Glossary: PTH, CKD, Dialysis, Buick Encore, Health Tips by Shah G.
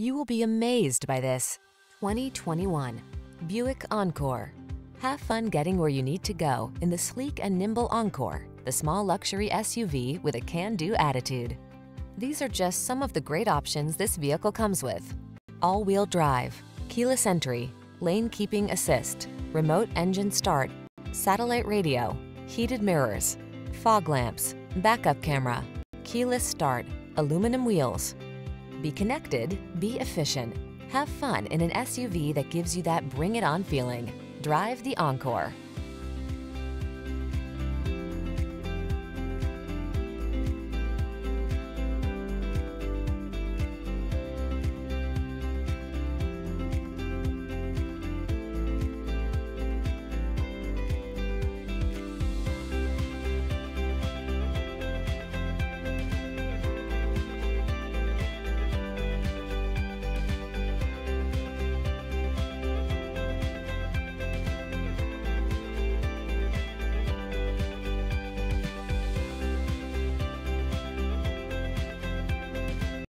You will be amazed by this 2021 Buick Encore. Have fun getting where you need to go in the sleek and nimble Encore, the small luxury SUV with a can-do attitude. These are just some of the great options this vehicle comes with: all-wheel drive, keyless entry, lane keeping assist, remote engine start, satellite radio, heated mirrors, fog lamps, backup camera, keyless start, aluminum wheels. Be connected, be efficient. Have fun in an SUV that gives you that bring it on feeling. Drive the Encore.